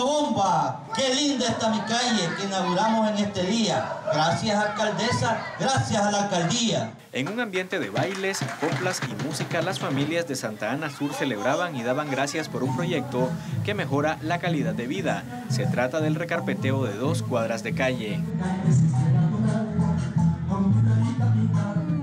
bomba, bomba. Qué linda está mi calle que inauguramos en este día. Gracias, alcaldesa, gracias a la alcaldía. En un ambiente de bailes, coplas y música, las familias de Santa Ana Sur celebraban y daban gracias por un proyecto que mejora la calidad de vida. Se trata del recarpeteo de 2 cuadras de calle.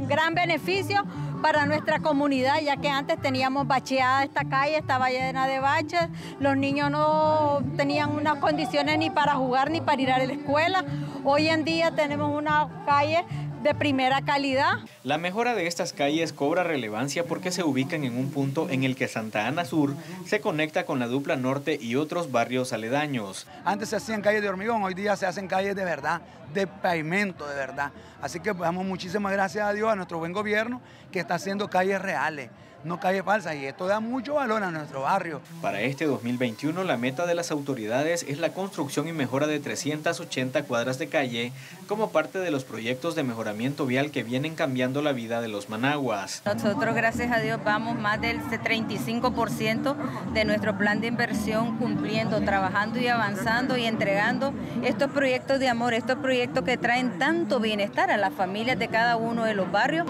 Gran beneficio para nuestra comunidad, ya que antes teníamos bacheada esta calle, estaba llena de baches, los niños no tenían unas condiciones ni para jugar ni para ir a la escuela. Hoy en día tenemos una calle de primera calidad. La mejora de estas calles cobra relevancia porque se ubican en un punto en el que Santa Ana Sur se conecta con la Dupla Norte y otros barrios aledaños. Antes se hacían calles de hormigón, hoy día se hacen calles de verdad, de pavimento de verdad. Así que damos muchísimas gracias a Dios, a nuestro buen gobierno, que está haciendo calles reales, no calles falsas, y esto da mucho valor a nuestro barrio. Para este 2021, la meta de las autoridades es la construcción y mejora de 380 cuadras de calle como parte de los proyectos de mejoramiento vial que vienen cambiando la vida de los managuas. Nosotros, gracias a Dios, vamos más del 35% de nuestro plan de inversión cumpliendo, trabajando y avanzando y entregando estos proyectos de amor, estos proyectos que traen tanto bienestar a las familias de cada uno de los barrios.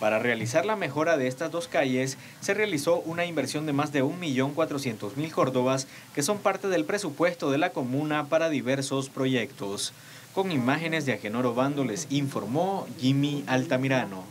Para realizar la mejora de estas 2 calles, se realizó una inversión de más de 1.400.000 córdobas, que son parte del presupuesto de la comuna para diversos proyectos. Con imágenes de Agenor Obando les informó Jimmy Altamirano.